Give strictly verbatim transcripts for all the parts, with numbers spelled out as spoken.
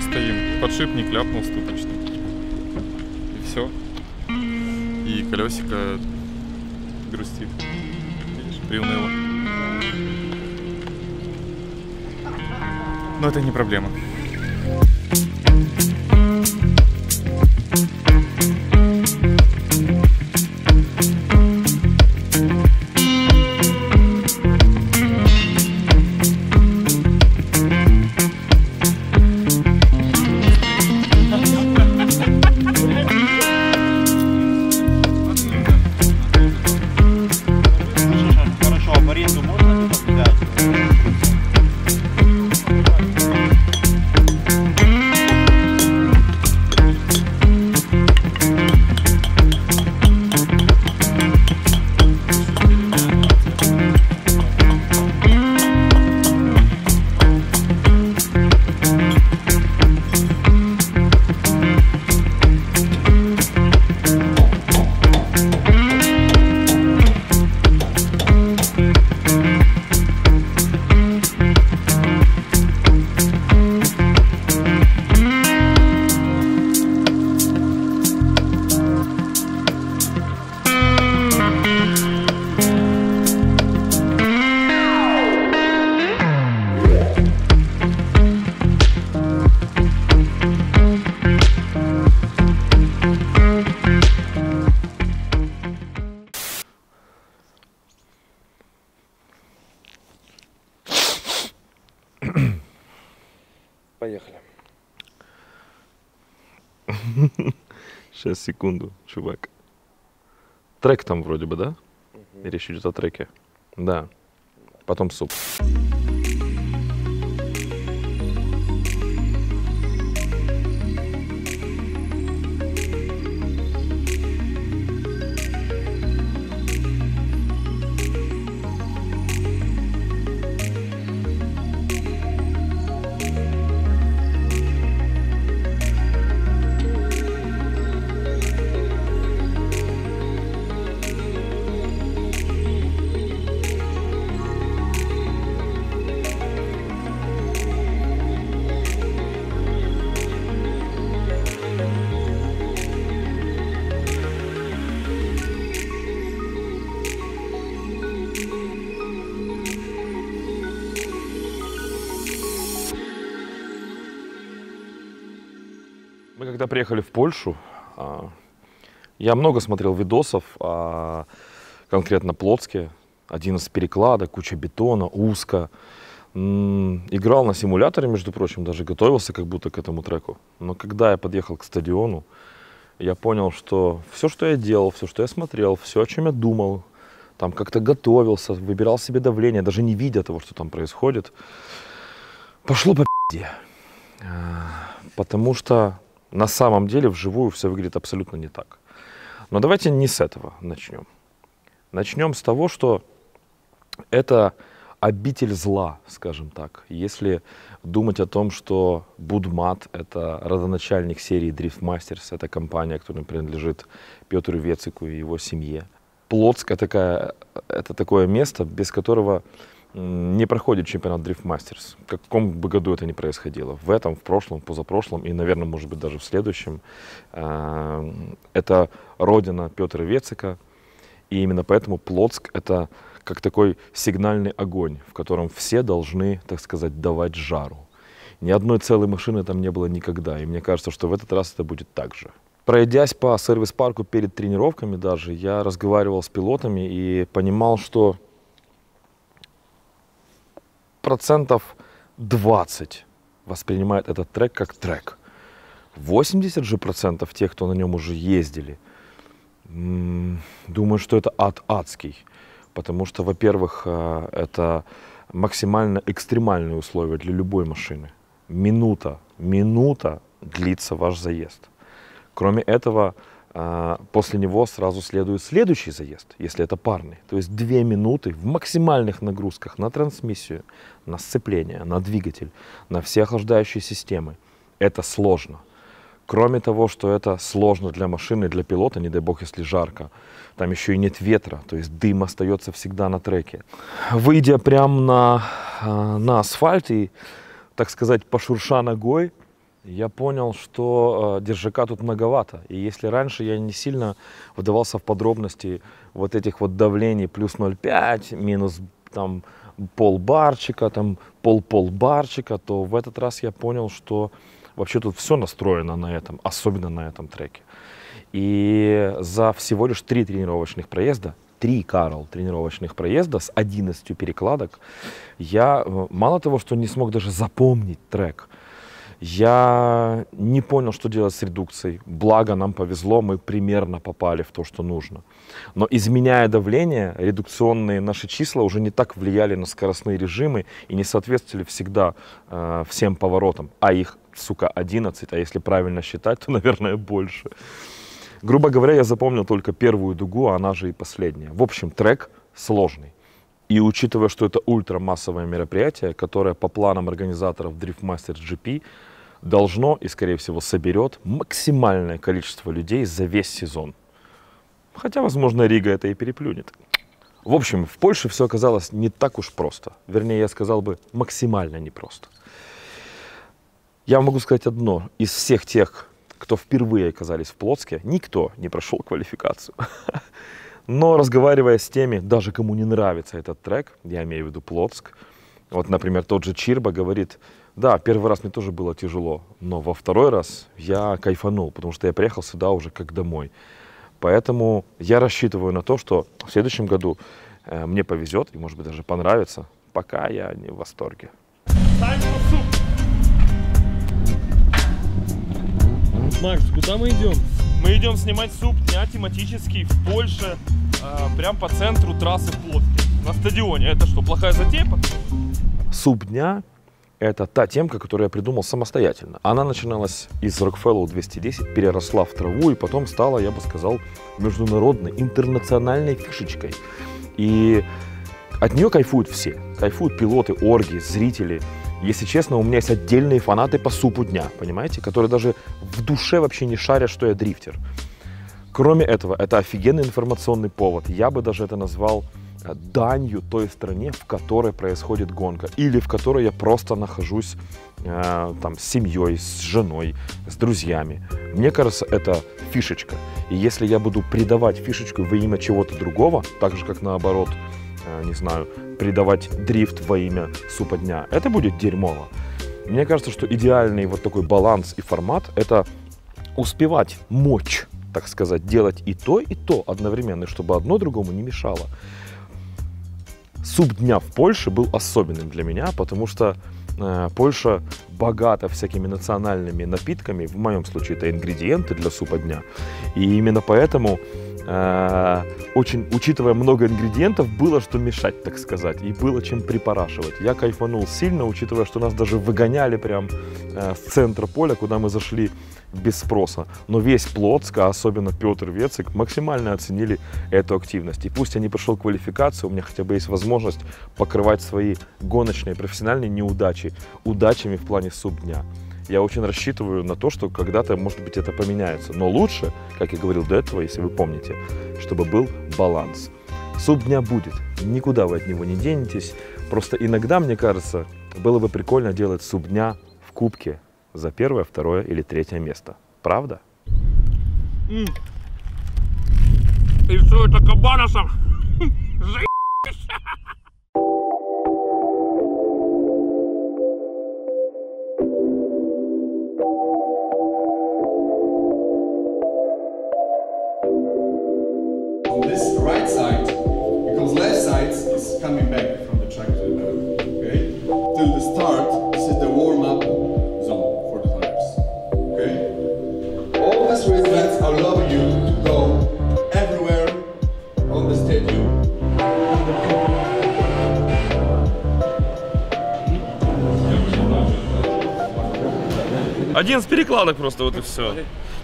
еще стоим, подшипник ляпнул ступичный. И все. И колесико грустит. Видишь, приуныло. Но это не проблема. Сейчас, секунду, чувак. Трек там вроде бы, да? Или еще идет о треке? Да. Потом суп. Когда приехали в Польшу, я много смотрел видосов, конкретно Плотске, одиннадцать перекладок, куча бетона, узко. Играл на симуляторе, между прочим, даже готовился как будто к этому треку. Но когда я подъехал к стадиону, я понял, что все, что я делал, все, что я смотрел, все, о чем я думал, там как-то готовился, выбирал себе давление, даже не видя того, что там происходит, пошло по пизде. Потому что на самом деле вживую все выглядит абсолютно не так. Но давайте не с этого начнем. Начнем с того, что это обитель зла, скажем так. Если думать о том, что Budmat — это родоначальник серии Drift Masters, это компания, которой принадлежит Петру Вецику и его семье. Плотск — это такое место, без которого не проходит чемпионат Drift Masters. В каком бы году это ни происходило. В этом, в прошлом, позапрошлом и, наверное, может быть, даже в следующем. Это родина Петра Вецика. И именно поэтому Плотск — это как такой сигнальный огонь, в котором все должны, так сказать, давать жару. Ни одной целой машины там не было никогда. И мне кажется, что в этот раз это будет так же. Пройдясь по сервис-парку перед тренировками даже, я разговаривал с пилотами и понимал, что процентов двадцать воспринимает этот трек как трек. восемьдесят же процентов тех, кто на нем уже ездили, думаю, что это ад адский. Потому что, во-первых, это максимально экстремальные условия для любой машины. Минута, минута длится ваш заезд. Кроме этого, после него сразу следует следующий заезд, если это парный. То есть две минуты в максимальных нагрузках на трансмиссию, на сцепление, на двигатель, на все охлаждающие системы. Это сложно. Кроме того, что это сложно для машины, для пилота, не дай бог, если жарко. Там еще и нет ветра, то есть дым остается всегда на треке. Выйдя прямо на, на асфальт и, так сказать, пошурша ногой, Я понял, что э, держака тут многовато. И если раньше я не сильно вдавался в подробности вот этих вот давлений плюс ноль пять, минус там полбарчика, там пол-полбарчика, то в этот раз я понял, что вообще тут все настроено на этом, особенно на этом треке. И за всего лишь три тренировочных проезда, три, Карл, тренировочных проезда с одиннадцатью перекладок, я мало того, что не смог даже запомнить трек, я не понял, что делать с редукцией. Благо, нам повезло, мы примерно попали в то, что нужно. Но изменяя давление, редукционные наши числа уже не так влияли на скоростные режимы и не соответствовали всегда э, всем поворотам. А их, сука, одиннадцать, а если правильно считать, то, наверное, больше. Грубо говоря, я запомнил только первую дугу, а она же и последняя. В общем, трек сложный. И учитывая, что это ультрамассовое мероприятие, которое по планам организаторов Drift Masters джи пи должно и, скорее всего, соберет максимальное количество людей за весь сезон. Хотя, возможно, Рига это и переплюнет. В общем, в Польше все оказалось не так уж просто. Вернее, я сказал бы, максимально непросто. Я могу сказать одно. Из всех тех, кто впервые оказались в Плоцке, никто не прошел квалификацию. Но разговаривая с теми, даже кому не нравится этот трек, я имею в виду Плоцк, вот, например, тот же Чирба говорит, да, первый раз мне тоже было тяжело, но во второй раз я кайфанул, потому что я приехал сюда уже как домой. Поэтому я рассчитываю на то, что в следующем году э, мне повезет и, может быть, даже понравится, пока я не в восторге. Макс, куда мы идем? Мы идем снимать суп дня тематический в Польше, э, прям по центру трассы Плотки, на стадионе. Это что, плохая затея? Суп дня – это та темка, которую я придумал самостоятельно. Она начиналась из Rockfellow двести десять, переросла в траву и потом стала, я бы сказал, международной, интернациональной фишечкой. И от нее кайфуют все. Кайфуют пилоты, орги, зрители. Если честно, у меня есть отдельные фанаты по супу дня, понимаете, которые даже в душе вообще не шарят, что я дрифтер. Кроме этого, это офигенный информационный повод. Я бы даже это назвал данью той стране, в которой происходит гонка, или в которой я просто нахожусь э, там, с семьей, с женой, с друзьями. Мне кажется, это фишечка. И если я буду придавать фишечку во имя чего-то другого, так же, как наоборот, э, не знаю, придавать дрифт во имя супа дня. Это будет дерьмово. Мне кажется, что идеальный вот такой баланс и формат – это успевать, мочь, так сказать, делать и то, и то одновременно, чтобы одно другому не мешало. Суп дня в Польше был особенным для меня, потому что э, Польша богата всякими национальными напитками, в моем случае это ингредиенты для супа дня, и именно поэтому очень, учитывая много ингредиентов, было что мешать, так сказать, и было чем припорашивать. Я кайфанул сильно, учитывая, что нас даже выгоняли прям э, с центра поля, куда мы зашли без спроса. Но весь Плоцк, а особенно Пётр Вецик, максимально оценили эту активность. И пусть я не прошел квалификацию, у меня хотя бы есть возможность покрывать свои гоночные, профессиональные неудачи удачами в плане суп дня. Я очень рассчитываю на то, что когда-то, может быть, это поменяется. Но лучше, как я говорил до этого, если вы помните, чтобы был баланс. Суп дня будет, никуда вы от него не денетесь. Просто иногда, мне кажется, было бы прикольно делать суп дня в кубке за первое, второе или третье место. Правда? И все это кабаносом. Coming back from the track to the road, okay? Till the start, this is the warm-up zone for the tires, okay? All the street events allow you to go everywhere on the stadium. Один из перекладок просто, вот и все.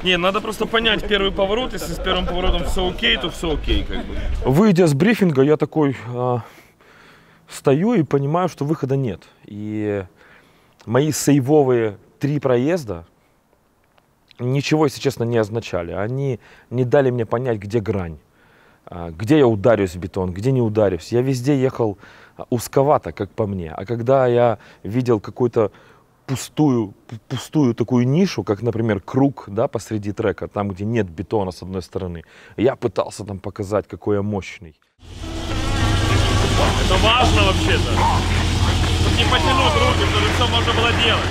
Не, надо просто понять первый поворот, если с первым поворотом все окей, то все окей, как бы. Выйдя с брифинга, я такой э, стою и понимаю, что выхода нет. И мои сейвовые три проезда ничего, если честно, не означали. Они не дали мне понять, где грань, где я ударюсь в бетон, где не ударюсь. Я везде ехал узковато, как по мне. А когда я видел какой-то пустую, пустую такую нишу, как, например, круг, да, посреди трека, там, где нет бетона с одной стороны. Я пытался там показать, какой я мощный. Это важно вообще-то. Чтобы не потянуть руки, чтобы все можно было делать.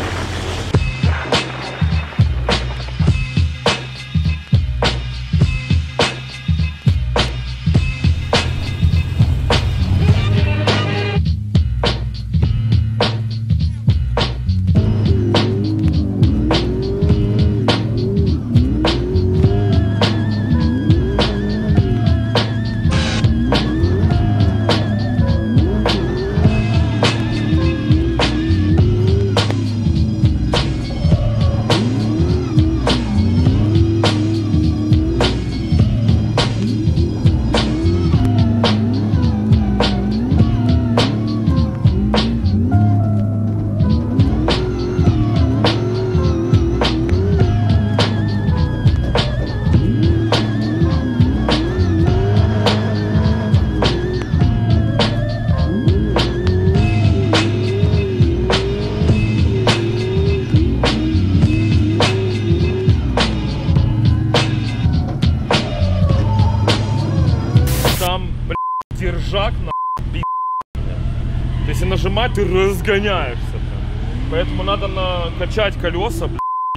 Ты разгоняешься, поэтому надо накачать колеса,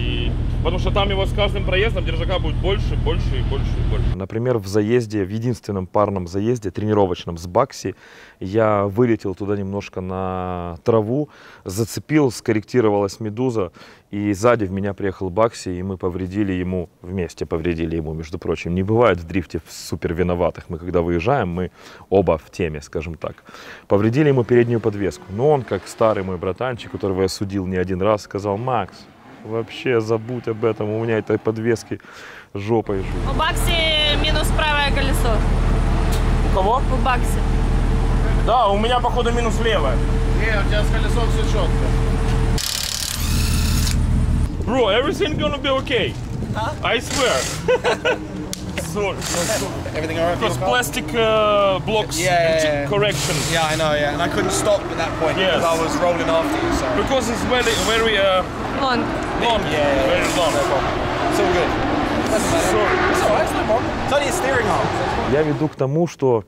и... потому что там его с каждым проездом держака будет больше, больше и больше и больше. Например, в заезде, в единственном парном заезде, тренировочном с Бакси, я вылетел туда немножко на траву, зацепил, скорректировалась медуза, и сзади в меня приехал Бакси, и мы повредили ему, вместе повредили ему, между прочим. Не бывает в дрифте супер виноватых. Мы когда выезжаем, мы оба в теме, скажем так. Повредили ему переднюю подвеску. Но он, как старый мой братанчик, которого я судил не один раз, сказал: «Макс, вообще забудь об этом, у меня этой подвески жопой жу». У Бакси минус правое колесо. У кого? У Бакси. Да, у меня, походу, минус левое. Нет, у тебя с колесом все четко. Bro, everything gonna be okay. Huh? I swear. Sorry. Everything alright? Because plastic uh, blocks, yeah, yeah, yeah, yeah. Correction. Yeah, I know. Yeah, and I couldn't stop at that point, yes, because I was rolling after you. So. Because it's very, very uh, long. Long. Yeah, yeah, yeah. Very long. It's all good. Sorry. It's alright. It's no problem. It's only a steering arm. Я веду к тому, что,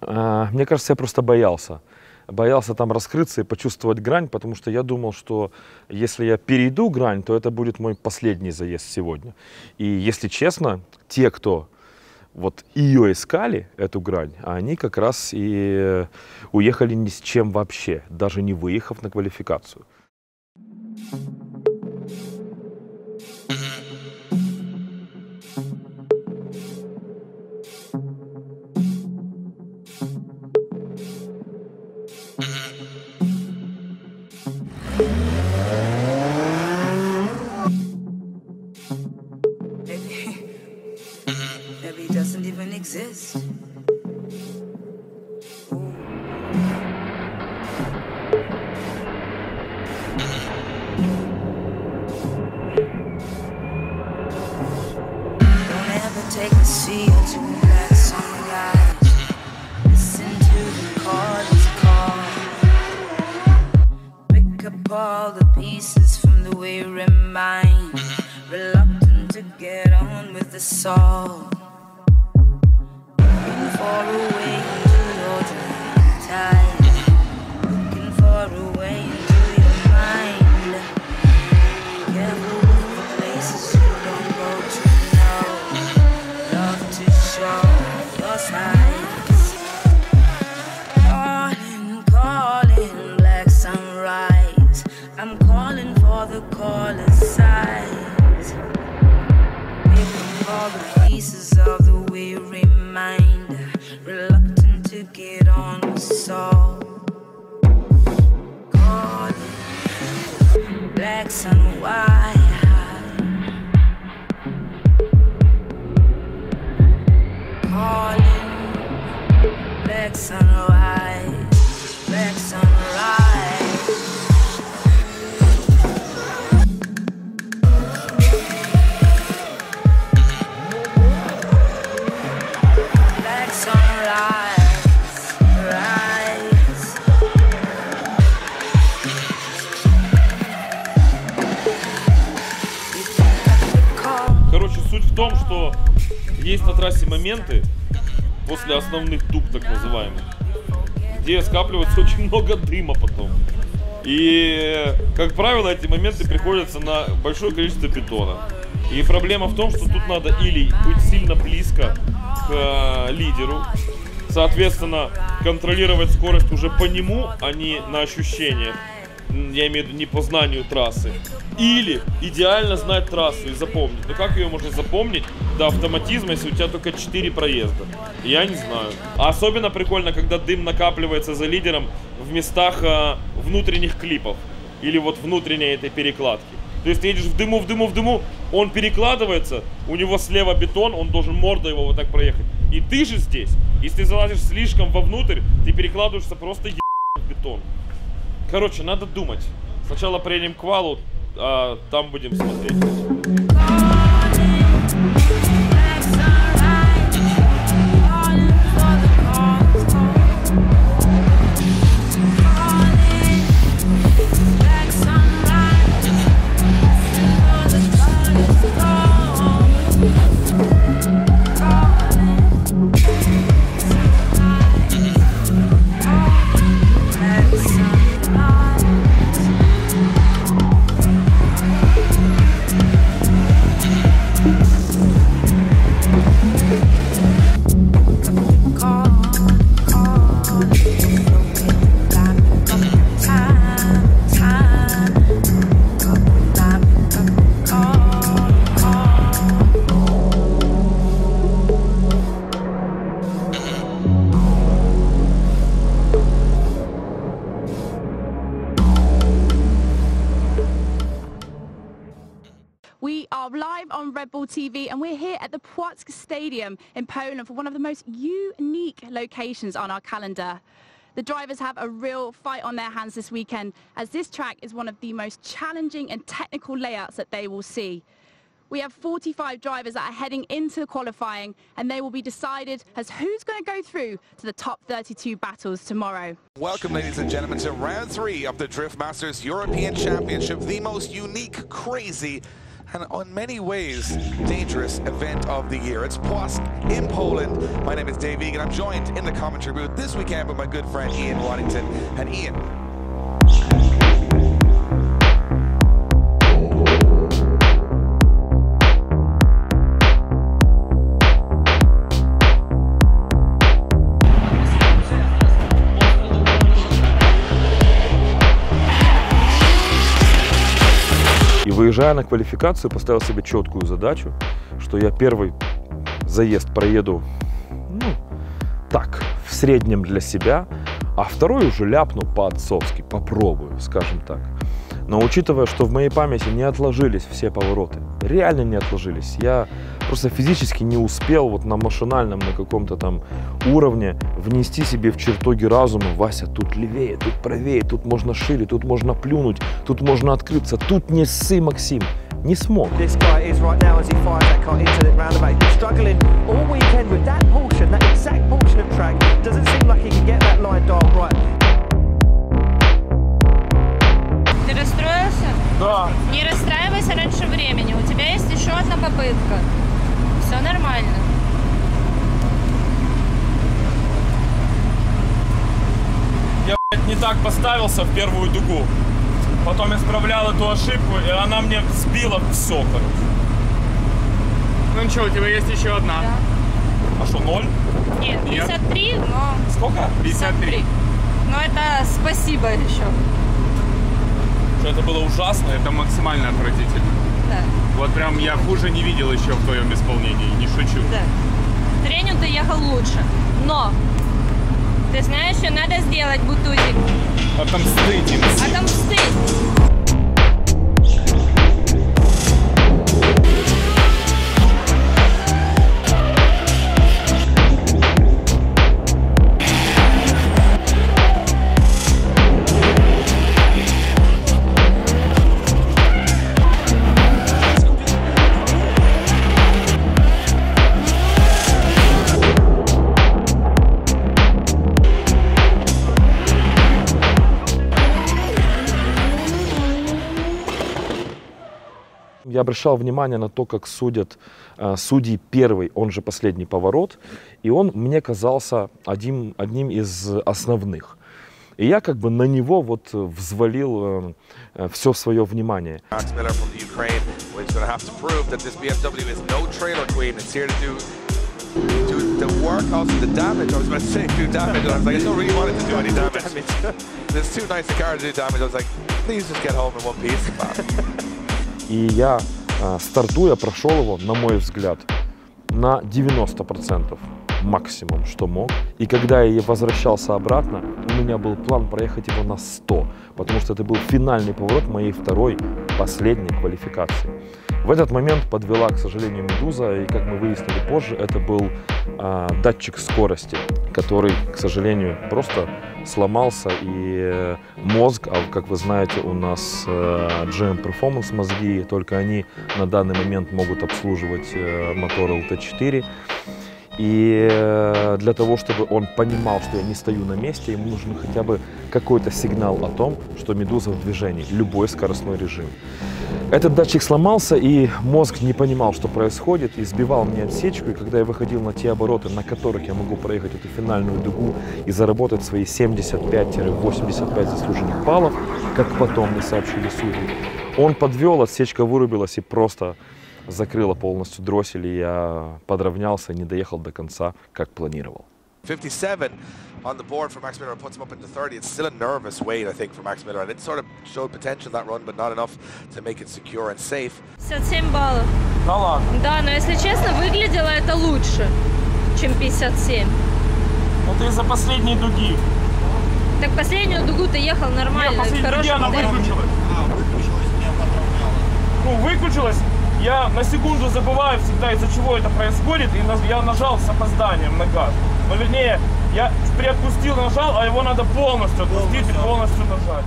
мне кажется, я просто боялся. Боялся там раскрыться и почувствовать грань, потому что я думал, что если я перейду грань, то это будет мой последний заезд сегодня. И если честно, те, кто вот ее искали, эту грань, они как раз и уехали ни с чем вообще, даже не выехав на квалификацию. Есть на трассе моменты, после основных дуг так называемых, где скапливается очень много дыма потом. И, как правило, эти моменты приходятся на большое количество бетона. И проблема в том, что тут надо или быть сильно близко к э, лидеру, соответственно, контролировать скорость уже по нему, а не на ощущениях, я имею в виду не по знанию трассы, или идеально знать трассу и запомнить. Но как ее можно запомнить до автоматизма, если у тебя только четыре проезда? Я не знаю. А особенно прикольно, когда дым накапливается за лидером в местах э, внутренних клипов или вот внутренней этой перекладки. То есть ты едешь в дыму, в дыму, в дыму, он перекладывается, у него слева бетон, он должен мордой его вот так проехать. И ты же здесь, если ты залазишь слишком вовнутрь, ты перекладываешься просто е... в бетон. Короче, надо думать. Сначала приедем к валу, а там будем смотреть. T V, and we're here at the Płock Stadium in Poland for one of the most unique locations on our calendar. The drivers have a real fight on their hands this weekend, as this track is one of the most challenging and technical layouts that they will see. We have forty-five drivers that are heading into qualifying, and they will be decided as who's going to go through to the top thirty-two battles tomorrow. Welcome, ladies and gentlemen, to round three of the Drift Masters European Championship, the most unique, crazy, and on many ways, dangerous event of the year. It's Płock in Poland. My name is Dave Egan. I'm joined in the commentary booth this weekend with my good friend Ian Waddington. And Ian, выезжая на квалификацию, поставил себе четкую задачу, что я первый заезд проеду, ну, так, в среднем для себя, а второй уже ляпну по-отцовски, попробую, скажем так. Но учитывая, что в моей памяти не отложились все повороты, реально не отложились, я просто физически не успел вот на машинальном, на каком-то там уровне внести себе в чертоги разума: Вася, тут левее, тут правее, тут можно шире, тут можно плюнуть, тут можно открыться, тут не ссы, Максим. Не смог. Ты расстроился? Да. Не расстраивайся раньше времени. У тебя есть еще одна попытка. Все нормально. Я, блядь, не так поставился в первую дугу. Потом исправлял эту ошибку, и она мне сбила все, короче. Ну ничего, у тебя есть еще одна. Да. А что, ноль? Нет, пятьдесят три, Нет. но... Сколько? пятьдесят три. Но это спасибо еще. Это было ужасно, это максимально отвратительно. Да. Вот прям я хуже не видел еще в твоем исполнении, не шучу. Да. В тренинг ты ехал лучше, но ты знаешь, что надо сделать, бутузик. Отомстить им. Отомстить. я обращал внимание на то, как судят э, судьи первый, он же последний поворот, и он мне казался одним, одним из основных. И я как бы на него вот взвалил э, все свое внимание. The work, also the damage. I was about to say do damage, and I was like, I don't really want it to do any damage. There's too nice a car to do damage. I was like, please just get home in one piece. И я, стартуя, прошел его, на мой взгляд, на девяносто процентов максимум, что мог. И когда я возвращался обратно, у меня был план проехать его на сто, потому что это был финальный поворот моей второй, последней квалификации. В этот момент подвела, к сожалению, «Медуза», и, как мы выяснили позже, это был э, датчик скорости, который, к сожалению, просто сломался, и мозг, а как вы знаете, у нас э, джи эм Performance мозги, только они на данный момент могут обслуживать э, мотор эл тэ четыре. И для того, чтобы он понимал, что я не стою на месте, ему нужен хотя бы какой-то сигнал о том, что «Медуза» в движении, любой скоростной режим. Этот датчик сломался, и мозг не понимал, что происходит, и сбивал мне отсечку. И когда я выходил на те обороты, на которых я могу проехать эту финальную дугу и заработать свои семьдесят пять — восемьдесят пять заслуженных баллов, как потом мне сообщили судьи, он подвел, отсечка вырубилась и просто... закрыла полностью дроссель, и я подровнялся, не доехал до конца, как планировал. fifty-seven on the board for Max Miller puts him up into thirty. It's still a nervous wait, I think, for Max Miller, and it sort of showed potential that run, but not enough to make it secure and safe. пятьдесят семь баллов. Да ладно. Да, но если честно, выглядело это лучше, чем пятьдесят семь. Это из-за последней дуги. Так последнюю дугу-то ехал нормально. Нет, последнюю дугу она выключилась. А, выключилась, не подровнялась. Ну, выключилась. Я на секунду забываю всегда, из-за чего это происходит, и я нажал с опозданием на газ. Но вернее, я приотпустил, нажал, а его надо полностью отпустить и полностью нажать.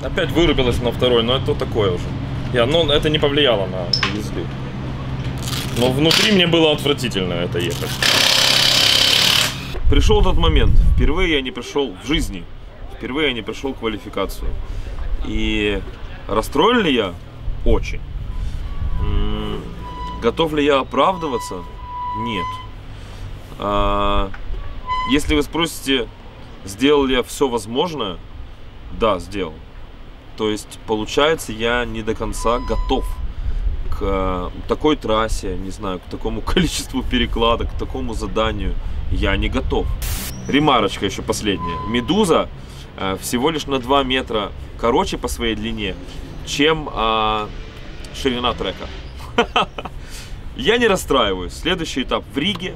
Да. Опять вырубилось на второй, но это такое уже. Я, но это не повлияло на езду. Но внутри мне было отвратительно это ехать. Пришел тот момент. Впервые я не пришел в жизни. Впервые я не пришел в квалификацию. И расстроен ли я? Очень. Готов ли я оправдываться? Нет. А, если вы спросите, сделал ли я все возможное, да, сделал. То есть, получается, я не до конца готов к такой трассе, не знаю, к такому количеству перекладок, к такому заданию. Я не готов. Ремарочка еще последняя. «Медуза» всего лишь на два метра короче по своей длине, чем а, ширина трека. Я не расстраиваюсь. Следующий этап в Риге.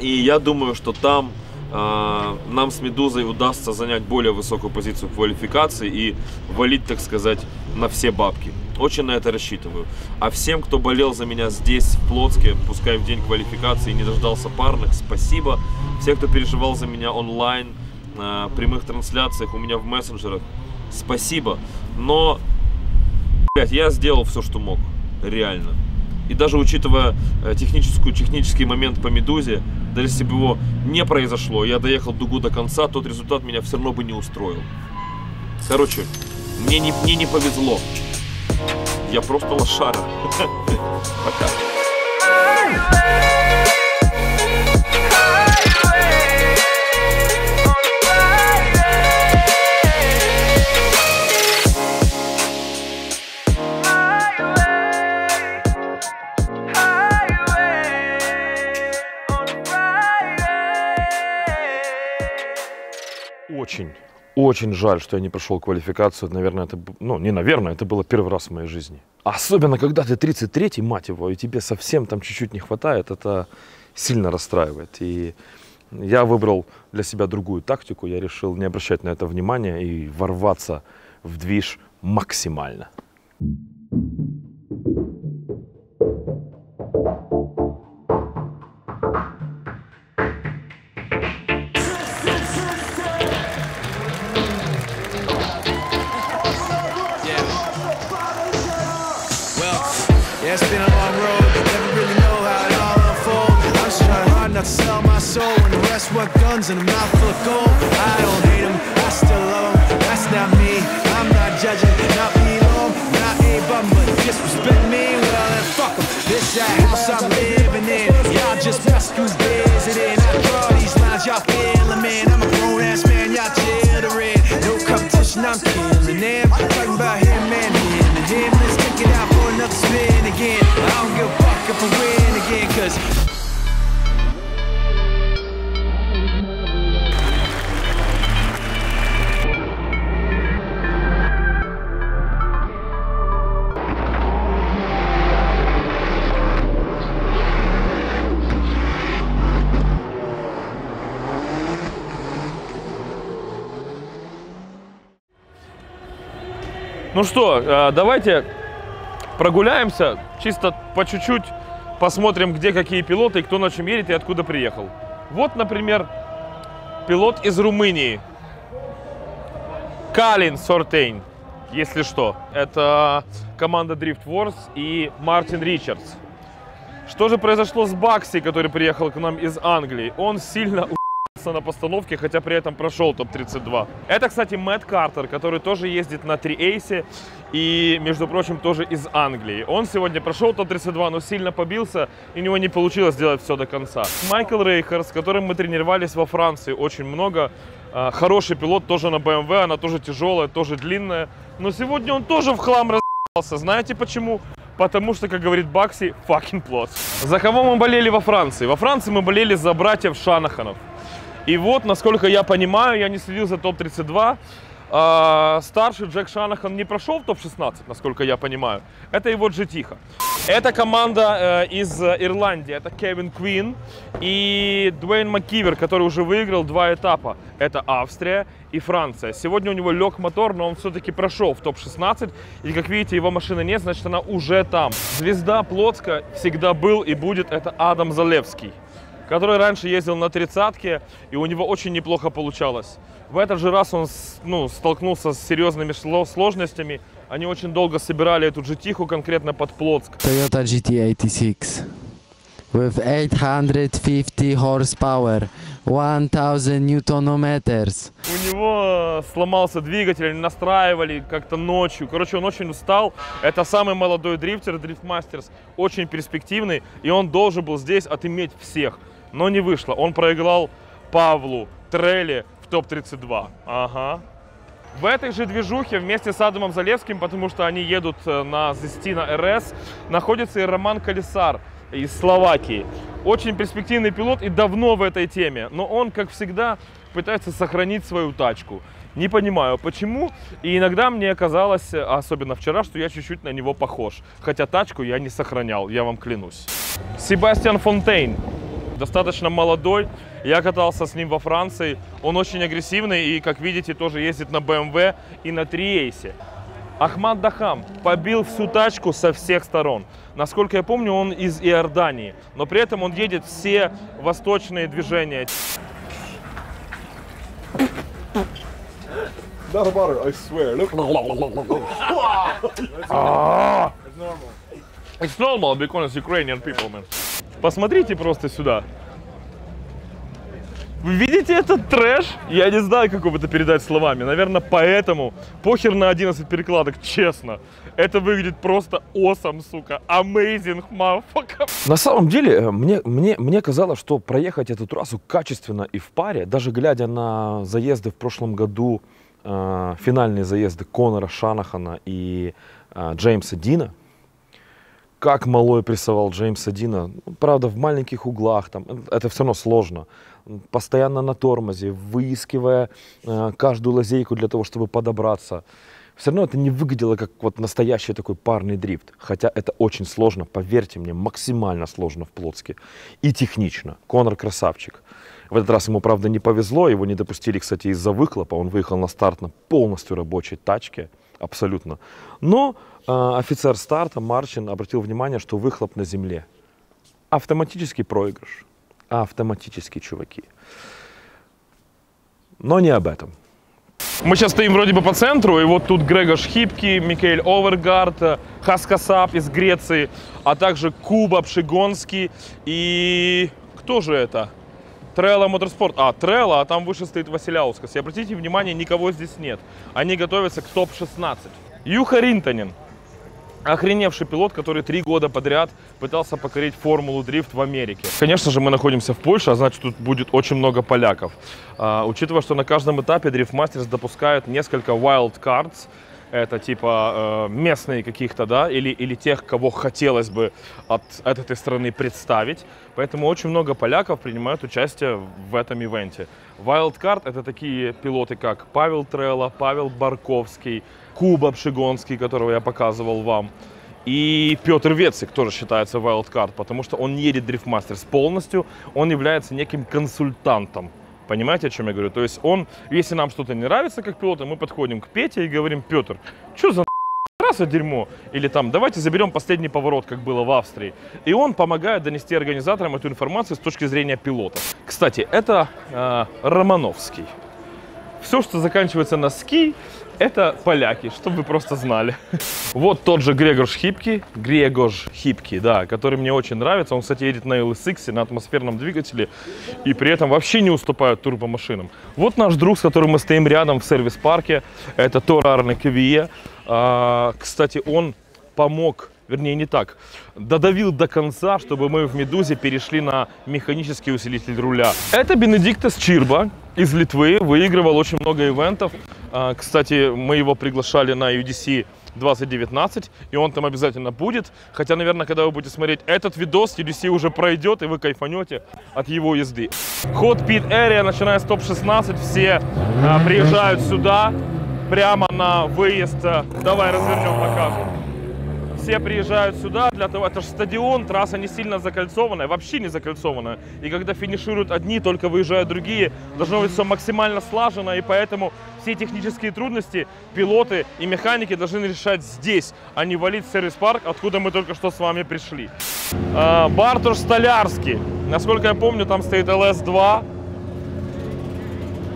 И я думаю, что там э, нам с «Медузой» удастся занять более высокую позицию в квалификации и валить, так сказать, на все бабки. Очень на это рассчитываю. А всем, кто болел за меня здесь, в Плотске, пускай в день квалификации не дождался парных, спасибо. Все, кто переживал за меня онлайн, на прямых трансляциях, у меня в мессенджерах, спасибо. Но, блядь, я сделал все, что мог. Реально. И даже учитывая техническую, технический момент по «Медузе», даже если бы его не произошло, я доехал дугу до конца, тот результат меня все равно бы не устроил. Короче, мне не, мне не повезло. Я просто лошара. Пока. Очень, очень жаль, что я не прошел квалификацию. Наверное, это, ну, не наверное, это было первый раз в моей жизни. Особенно, когда ты тридцать третий, мать его, и тебе совсем там чуть-чуть не хватает, это сильно расстраивает. И я выбрал для себя другую тактику, я решил не обращать на это внимания и ворваться в движ максимально. That's not me, I'm not judging, not me alone, not a bum, but this was Ну что, давайте прогуляемся, чисто по чуть-чуть посмотрим, где какие пилоты, и кто на чем едет и откуда приехал. Вот, например, пилот из Румынии. Калин Сортейн, если что. Это команда Drift Wars и Мартин Ричардс. Что же произошло с Бакси, который приехал к нам из Англии? Он сильно у***ался на постановке, хотя при этом прошел топ тридцать два. Это, кстати, Мэтт Картер, который тоже ездит на три эйсе и, между прочим, тоже из Англии. Он сегодня прошел топ тридцать два, но сильно побился, и у него не получилось сделать все до конца. Майкл Рейхерс, с которым мы тренировались во Франции очень много. Хороший пилот, тоже на бэ эм вэ, она тоже тяжелая, тоже длинная. Но сегодня он тоже в хлам раз***ался. Знаете почему? Потому что, как говорит Бакси, fucking plot. За кого мы болели во Франции? Во Франции мы болели за братьев Шанаханов. И вот, насколько я понимаю, я не следил за топ тридцать два. А, старший Джек Шанахан не прошел в топ шестнадцать, насколько я понимаю. Это его джи ти-ха. Это команда э, из Ирландии. Это Кевин Квин и Дуэйн МакКивер, который уже выиграл два этапа. Это Австрия и Франция. Сегодня у него лег мотор, но он все-таки прошел в топ шестнадцать. И, как видите, его машины нет, значит, она уже там. Звезда Плотска всегда был и будет. Это Адам Залевский, который раньше ездил на тридцатке, и у него очень неплохо получалось. В этот же раз он ну, столкнулся с серьезными сложностями. Они очень долго собирали эту джи ти-ху конкретно под Плотск. Toyota джи ти eighty-six with eight hundred fifty horsepower, one thousand newton-meters. У него сломался двигатель, они настраивали как-то ночью. Короче, он очень устал. Это самый молодой дрифтер, Drift Masters, очень перспективный. И он должен был здесь отыметь всех. Но не вышло. Он проиграл Павлу Трелле в топ тридцать два. Ага. В этой же движухе вместе с Адамом Залевским, потому что они едут на Zenith эр эс, находится и Роман Колесár из Словакии. Очень перспективный пилот и давно в этой теме. Но он, как всегда, пытается сохранить свою тачку. Не понимаю, почему. И иногда мне казалось, особенно вчера, что я чуть-чуть на него похож. Хотя тачку я не сохранял, я вам клянусь. Себастьян Фонтейн. Достаточно молодой, я катался с ним во Франции, он очень агрессивный и, как видите, тоже ездит на бэ эм вэ и на три эйсе. Ахмад Дахам побил всю тачку со всех сторон. Насколько я помню, он из Иордании, но при этом он едет все восточные движения. It's normal because Ukrainian people, man. Посмотрите просто сюда. Вы видите этот трэш? Я не знаю, как его это передать словами. Наверное, поэтому похер на одиннадцать перекладок, честно. Это выглядит просто awesome, сука. Amazing, motherfucker. На самом деле, мне, мне, мне казалось, что проехать эту трассу качественно и в паре, даже глядя на заезды в прошлом году, э, финальные заезды Конора Шанахана и э, Джеймса Дина, как Малой прессовал Джеймса Дина, правда, в маленьких углах, там, это все равно сложно, постоянно на тормозе, выискивая э, каждую лазейку для того, чтобы подобраться. Все равно это не выглядело как вот настоящий такой парный дрифт, хотя это очень сложно, поверьте мне, максимально сложно в Плотске и технично. Конор красавчик. В этот раз ему, правда, не повезло, его не допустили, кстати, из-за выхлопа, он выехал на старт на полностью рабочей тачке, абсолютно. Но э, офицер старта Марчин обратил внимание, что выхлоп на земле. Автоматический проигрыш. Автоматически, чуваки. Но не об этом. Мы сейчас стоим вроде бы по центру, и вот тут Грегорж Хипки, Микаэль Овергард, Хаскасап из Греции, а также Куба Przygonski и... кто же это? Трелла Моторспорт. А, Трелла, а там выше стоит Василяускас. И обратите внимание, никого здесь нет. Они готовятся к топ шестнадцать. Юха Ринтонен. Охреневший пилот, который три года подряд пытался покорить Формулу Дрифт в Америке. Конечно же, мы находимся в Польше, а значит, тут будет очень много поляков. А, учитывая, что на каждом этапе Drift Masters допускают несколько wild cards. Это типа э, местные каких-то, да, или, или тех, кого хотелось бы от, от этой страны представить. Поэтому очень много поляков принимают участие в этом ивенте. Wildcard — это такие пилоты, как Павел Трella, Павел Барковский, Куба Przygonski, которого я показывал вам. И Пётр Вецик тоже считается wildcard, потому что он не едет Drift Masters полностью, он является неким консультантом. Понимаете, о чем я говорю? То есть он, если нам что-то не нравится как пилоту, мы подходим к Пете и говорим: Петр, что за за дерьмо, или там давайте заберем последний поворот, как было в Австрии. И он помогает донести организаторам эту информацию с точки зрения пилота. Кстати, это э, Романовский. Все, что заканчивается на «ски», это поляки, чтобы вы просто знали. Вот тот же Грегорж Хипки, Грегорж Хипки, да, который мне очень нравится. Он, кстати, едет на эл эс икс, на атмосферном двигателе, и при этом вообще не уступает турбомашинам. Вот наш друг, с которым мы стоим рядом в сервис-парке, это Тор Арне Квие. А, кстати, он помог, вернее, не так, додавил до конца, чтобы мы в «Медузе» перешли на механический усилитель руля. Это Бенедиктас Чирба из Литвы, выигрывал очень много ивентов. Кстати, мы его приглашали на ю ди си две тысячи девятнадцать, и он там обязательно будет. Хотя, наверное, когда вы будете смотреть этот видос, ю ди си уже пройдет, и вы кайфанете от его езды. Hot Pit Area, начиная с топ шестнадцать, все а, приезжают сюда, прямо на выезд. Давай развернем, покажем. Все приезжают сюда, для того, это же стадион, трасса не сильно закольцованная, вообще не закольцованная. И когда финишируют одни, только выезжают другие, должно быть все максимально слажено, и поэтому все технические трудности пилоты и механики должны решать здесь, а не валить в сервис-парк, откуда мы только что с вами пришли. Бартош Столярский, насколько я помню, там стоит эл эс два,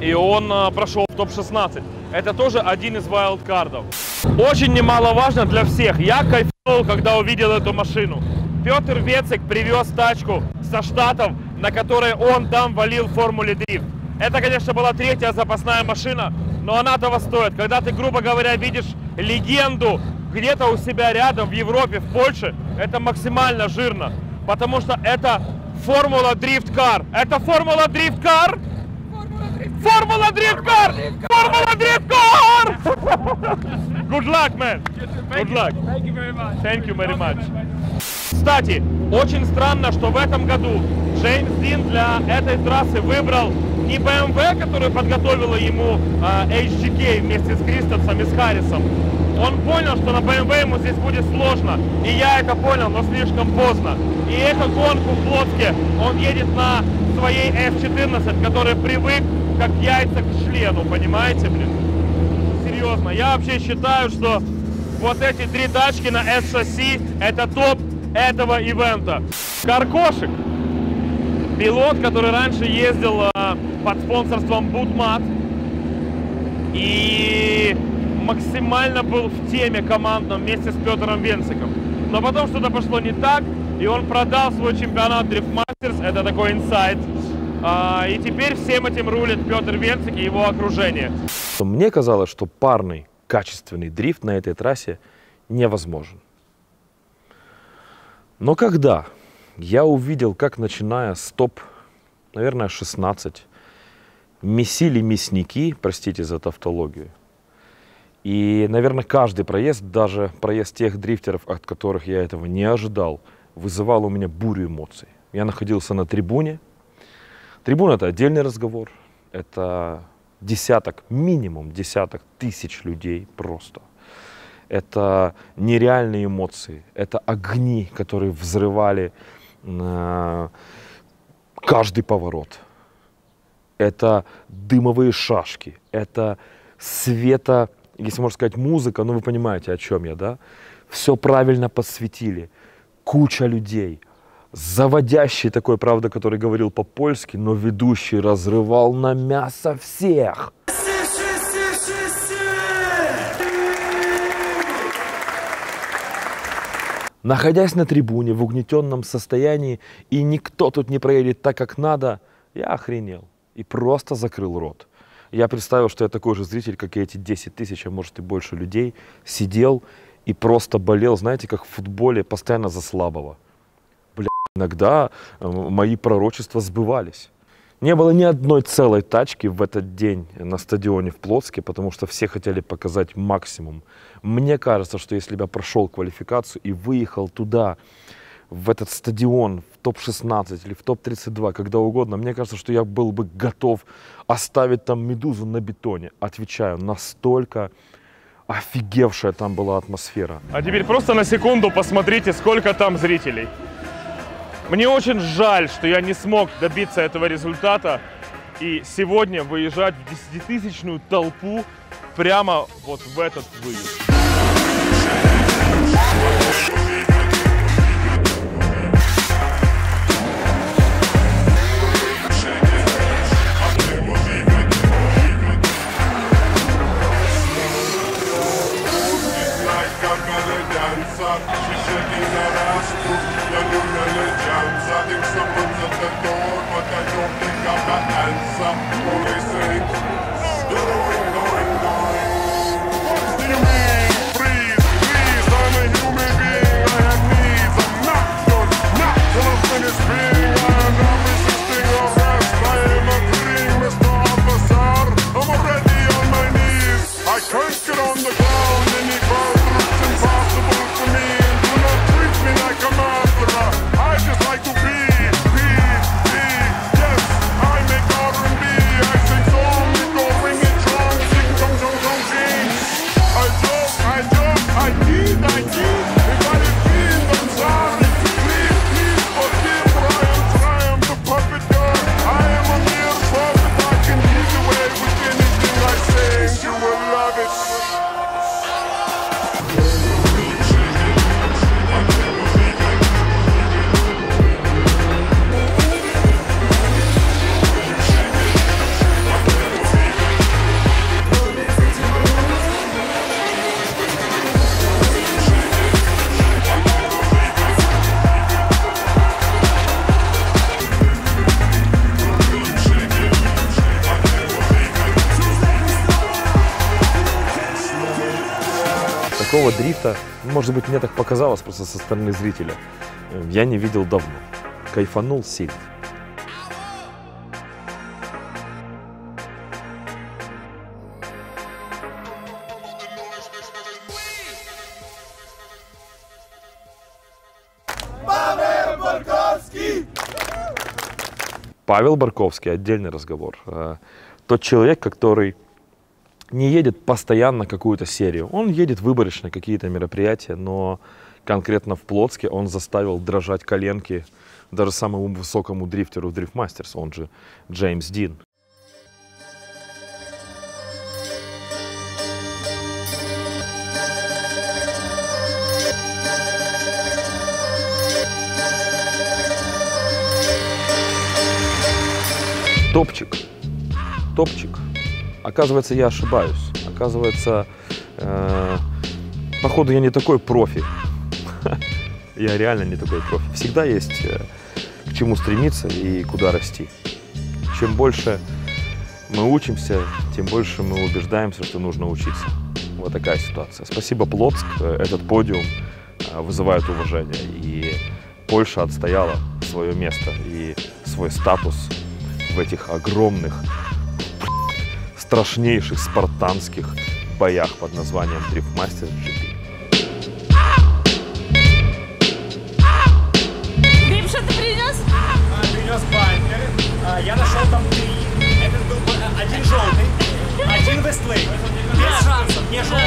и он прошел в топ шестнадцать. Это тоже один из вайлдкардов. Очень немаловажно для всех. Я кайфовал, когда увидел эту машину. Пётр Вецик привез тачку со Штатов, на которой он там валил в Формуле Дрифт. Это, конечно, была третья запасная машина, но она того стоит. Когда ты, грубо говоря, видишь легенду где-то у себя рядом в Европе, в Польше, это максимально жирно, потому что это Формула Дрифт Кар. Это Формула Дрифт Кар. Формула Drift Car! Формула Drift Car! Good luck, man! Good luck! Thank you very much! Thank you very much! Кстати, очень странно, что в этом году Джеймс Дин для этой трассы выбрал не бэ эм вэ, которую подготовила ему эйч джи кей вместе с Кристофсом и с Харрисом. Он понял, что на бэ эм вэ ему здесь будет сложно, и я это понял, но слишком поздно. И эту гонку в Плотске он едет на своей эф четырнадцать, который привык как яйца к члену, понимаете, блин? Серьезно, я вообще считаю, что вот эти три тачки на эс шасси это топ этого ивента. Каркошик, пилот, который раньше ездил под спонсорством Budmat и максимально был в теме командном вместе с Петром Венциком. Но потом что-то пошло не так, и он продал свой чемпионат Drift Masters, это такой инсайд. А, и теперь всем этим рулит Петр Венцик и его окружение. Мне казалось, что парный, качественный дрифт на этой трассе невозможен. Но когда я увидел, как начиная с топ, наверное, шестнадцать, месили мясники, простите за тавтологию, и, наверное, каждый проезд, даже проезд тех дрифтеров, от которых я этого не ожидал, вызывал у меня бурю эмоций. Я находился на трибуне. Трибуна – это отдельный разговор. Это десяток, минимум десяток тысяч людей просто. Это нереальные эмоции. Это огни, которые взрывали э, каждый поворот. Это дымовые шашки. Это света... Если можно сказать музыка, ну вы понимаете, о чем я, да? Все правильно подсветили, куча людей, заводящий такой, правда, который говорил по-польски, но ведущий разрывал на мясо всех. Находясь на трибуне в угнетенном состоянии, и никто тут не проедет так, как надо, я охренел и просто закрыл рот. Я представил, что я такой же зритель, как и эти десять тысяч, а может и больше людей, сидел и просто болел, знаете, как в футболе, постоянно за слабого. Бля, иногда мои пророчества сбывались. Не было ни одной целой тачки в этот день на стадионе в Плотске, потому что все хотели показать максимум. Мне кажется, что если бы я прошел квалификацию и выехал туда, в этот стадион, в топ шестнадцать или в топ тридцать два, когда угодно, мне кажется, что я был бы готов оставить там «Медузу» на бетоне. Отвечаю, настолько офигевшая там была атмосфера. А теперь просто на секунду посмотрите, сколько там зрителей. Мне очень жаль, что я не смог добиться этого результата и сегодня выезжать в десятитысячную толпу прямо вот в этот выезд. Такого дрифта, может быть, мне так показалось просто со стороны зрителя, я не видел давно. Кайфанул сильно. Павел Барковский! Павел Барковский, отдельный разговор. Тот человек, который не едет постоянно какую-то серию. Он едет выборочно какие-то мероприятия, но конкретно в Плотске он заставил дрожать коленки даже самому высокому дрифтеру в Drift Masters, он же Джеймс Дин. Топчик. Топчик. Оказывается, я ошибаюсь. Оказывается, э, походу, я не такой профи. Я реально не такой профи. Всегда есть э, к чему стремиться и куда расти. Чем больше мы учимся, тем больше мы убеждаемся, что нужно учиться. Вот такая ситуация. Спасибо, Плотск. Этот подиум вызывает уважение. И Польша отстояла свое место и свой статус в этих огромных, страшнейших спартанских боях под названием Drift Masters джи пи. Гриб, что ты принес? А, принес банкер. А, я нашел там три. Этот был один желтый, один Вестлейк. Без шансов. Не желтый.